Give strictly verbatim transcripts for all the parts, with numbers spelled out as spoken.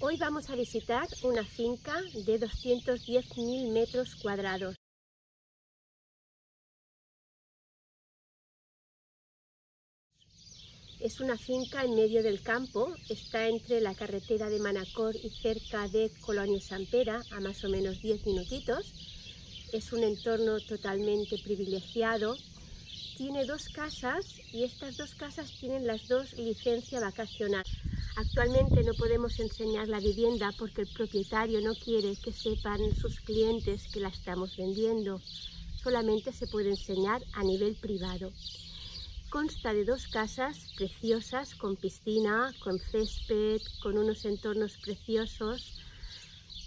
Hoy vamos a visitar una finca de doscientos diez mil metros cuadrados. Es una finca en medio del campo, está entre la carretera de Manacor y cerca de Colonia Sampera, a más o menos diez minutitos. Es un entorno totalmente privilegiado. Tiene dos casas y estas dos casas tienen las dos licencia vacacional. Actualmente no podemos enseñar la vivienda porque el propietario no quiere que sepan sus clientes que la estamos vendiendo. Solamente se puede enseñar a nivel privado. Consta de dos casas preciosas con piscina, con césped, con unos entornos preciosos.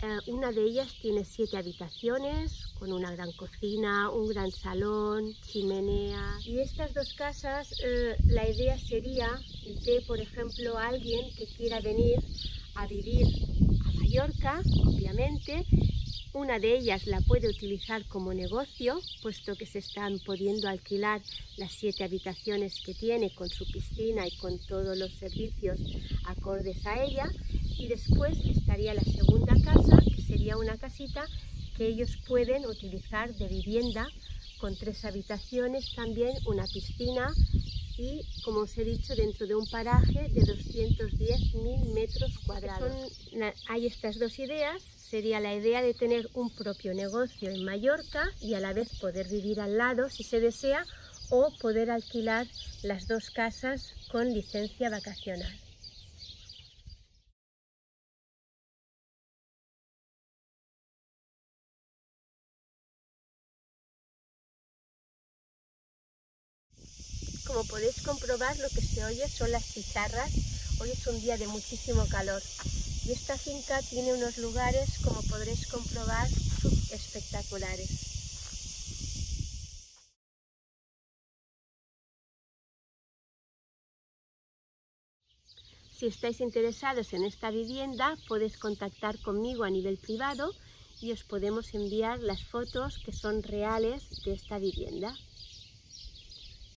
Eh, una de ellas tiene siete habitaciones, con una gran cocina, un gran salón, chimenea. Y estas dos casas, eh, la idea sería de, por ejemplo, alguien que quiera venir a vivir a Mallorca, obviamente. Una de ellas la puede utilizar como negocio, puesto que se están pudiendo alquilar las siete habitaciones que tiene con su piscina y con todos los servicios acordes a ella. Y después estaría la segunda casa, que sería una casita que ellos pueden utilizar de vivienda, con tres habitaciones también, una piscina y, como os he dicho, dentro de un paraje de doscientos diez mil metros cuadrados. Son, hay estas dos ideas. Sería la idea de tener un propio negocio en Mallorca y a la vez poder vivir al lado si se desea, o poder alquilar las dos casas con licencia vacacional. Como podéis comprobar, lo que se oye son las chicharras. Hoy es un día de muchísimo calor. Y esta finca tiene unos lugares, como podréis comprobar, espectaculares. Si estáis interesados en esta vivienda, podéis contactar conmigo a nivel privado y os podemos enviar las fotos que son reales de esta vivienda.